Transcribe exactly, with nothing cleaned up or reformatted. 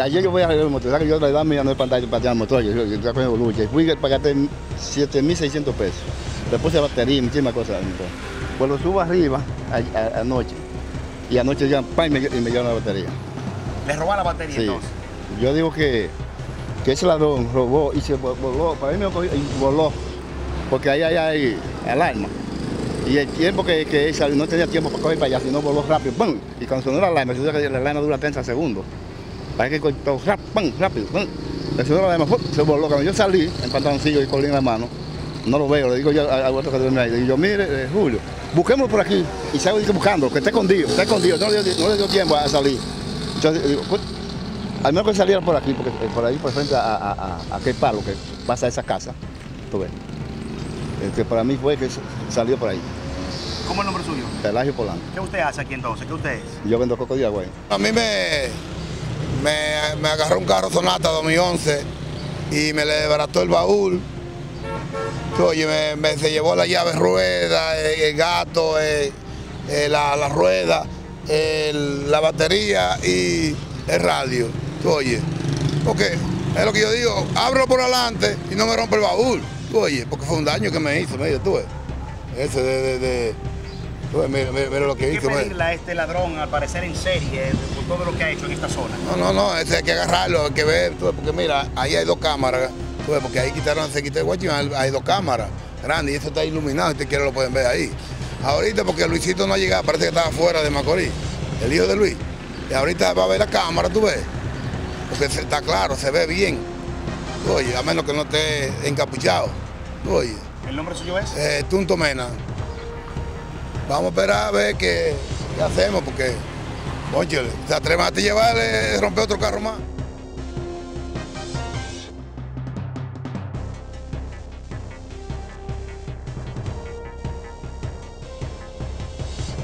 Ayer yo voy a arreglar el motor, ¿sabes? Yo la edad mía no es para patear el motor, yo estoy cogiendo lucha. Y fui a pagar siete mil seiscientos pesos. Le puse batería, muchísimas cosas. Pues lo subo arriba a, a, anoche. Y anoche llegan, ¡pam! y me, y me llevan la batería. ¿Le robaron la batería sí. entonces? Yo digo que, que ese ladrón robó y se voló, para mí me cogió y voló, porque ahí hay, hay alarma. Y el tiempo que, que salió, no tenía tiempo para coger para allá, sino voló rápido, ¡pum! Y cuando sonó la alarma, que la alarma dura treinta segundos. Para que cortó rap, ¡pum! Rápido, ¡pum! El sonó la alarma, ¡pum! Se voló. Cuando yo salí, en pantaloncillo y colín en la mano, no lo veo, le digo yo a, a otro que duerme ahí, le digo, mire, eh, Julio, busquémoslo por aquí. Y salgo buscando, que está escondido, está escondido, no le, no le dio tiempo a salir. Entonces, digo, al menos que salieran por aquí, porque por ahí, por frente a, a, a, a aquel palo que pasa a esa casa, tú ves. Que para mí fue que salió por ahí. ¿Cómo es el nombre suyo? Pelagio Polanco. ¿Qué usted hace aquí entonces? ¿Qué usted es? Yo vendo coco de agua. A mí me, me, me agarró un carro Sonata dos mil once y me le desbarató el baúl. Oye, me, me, se llevó la llave rueda, el, el gato, el, el, la, la rueda, el, la batería y el radio. Oye, porque es lo que yo digo, abro por adelante y no me rompe el baúl. Oye, porque fue un daño que me hizo, mira, tú ves. Ese de, de, de tú ves, mira, mira, mira lo que hizo. ¿Qué pedirle a este ladrón, al parecer en serie, por todo lo que ha hecho en esta zona? No, no, no, ese hay que agarrarlo, hay que ver, tú ves, porque mira, ahí hay dos cámaras, tú ves, porque ahí quitaron, se quitó el Guachín, hay dos cámaras grandes y eso está iluminado, si te quieren lo pueden ver ahí. Ahorita, porque Luisito no ha llegado, parece que estaba fuera de Macorís, el hijo de Luis. Y ahorita va a ver la cámara, tú ves, porque está claro, se ve bien. Oye, a menos que no esté encapuchado. Oye. ¿El nombre suyo es? Eh, Tunto Mena. Vamos a esperar a ver qué, qué hacemos porque, óyele, se atreve a llevarle, romper otro carro más.